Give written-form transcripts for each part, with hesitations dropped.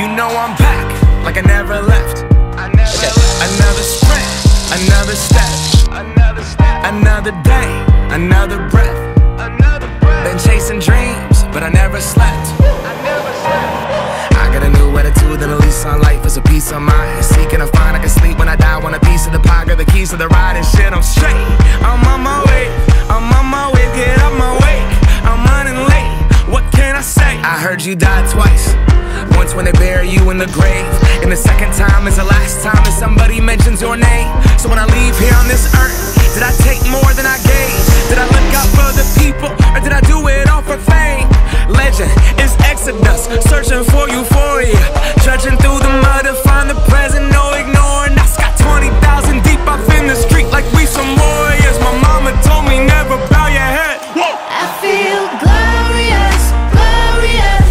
You know I'm back, like I never left. Another sprint, another step, another day, another breath. Been chasing dreams, but I never slept. I got a new attitude and a lease on life is a piece of mind. Seeking a find I can sleep when I die. Want a piece of the pie, got the keys to the ride and shit. I'm straight. I'm on my way. I'm on my way. Get out my way. I'm running late. What can I say? I heard you die twice. Once when they bury you in the grave, and the second time is the last time that somebody mentions your name. So when I leave here on this earth, did I take more than I gave? Did I look out for the people, or did I do it all for fame? Legend is exodus, searching for euphoria, trudging through the mud to find the present, no ignoring. I got 20,000 deep up in the street like we some warriors. My mama told me never bow your head. Whoa. I feel glorious, glorious.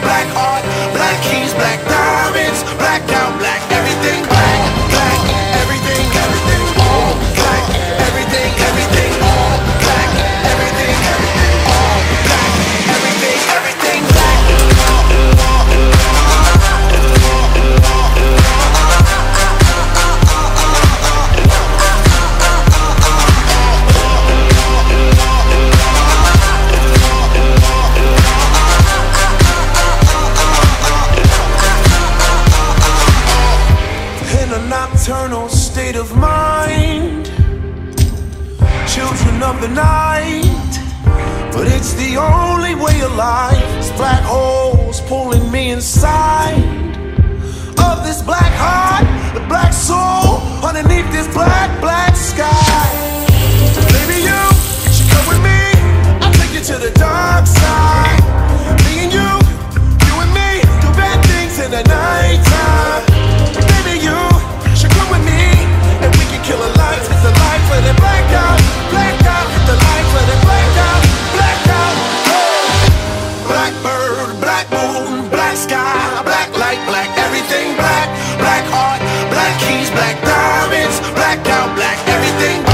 Black heart, black keys, black diamonds, black out, black everything. only way alive is black holes pulling me inside of this black heart, the black soul underneath this black, black sky. Baby, you should come with me. I'll take you to the dark side. Me and you, you and me, do bad things in the night time. Baby, you should come with me, and we can kill a light. It's a light for the blackout, blackout. The light for the blackout, blackout. Hey. Black bird, black moon, black sky, black light, black everything black. Black heart, black keys, black diamonds, blackout, black everything black.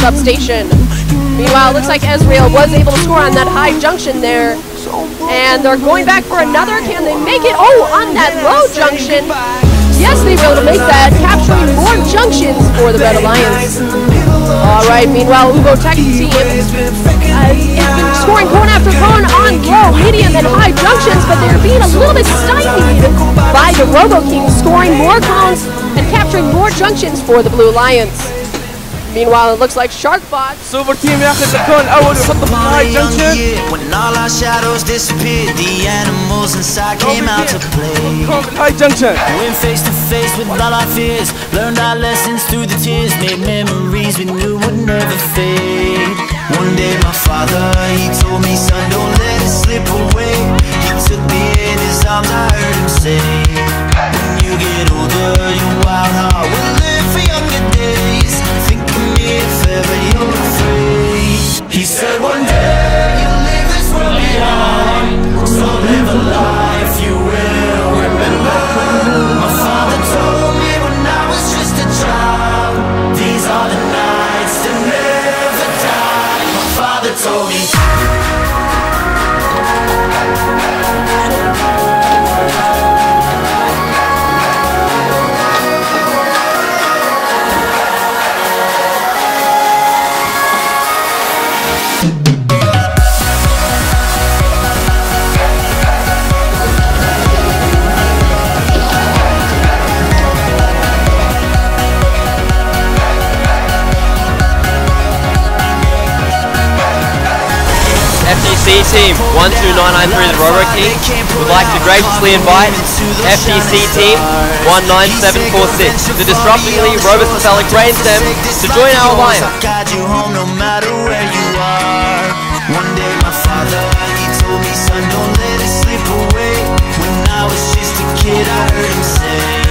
Substation. Meanwhile, it looks like Ezreal was able to score on that high junction there. And they're going back for another. Can they make it? Oh, on that low junction. Yes, they were able to make that, capturing more junctions for the Red Alliance. Alright, meanwhile, Ugo Tech team has been scoring cone after cone on low, medium, and high junctions, but they're being a little bit stymied by the RoboKings, scoring more cones and capturing more junctions for the Blue Alliance. Meanwhile, it looks like Sharkbot Super Team ياخذ الكون أول ويحطه في الهاي جنكشن. When all our shadows disappeared, the animals inside came out to play. High junction. Went face to face with all our fears, learned our lessons through the tears, made memories we knew would never fade. One day my father, he told me, son, don't let it slip away. He took me in his arms, I heard him say, when you get older, your wild heart will live for younger days. If ever you're afraid, he said one day you'll leave this world behind, so live a life you will remember. My father told me when I was just a child. FTC Team 12993, the Robo King, would like to graciously invite FTC Team 19746, the disruptively Robocephalic brainstem, to join our alliance. One day my father, he told me, son, don't let it slip away. When I was just a kid, I heard him say.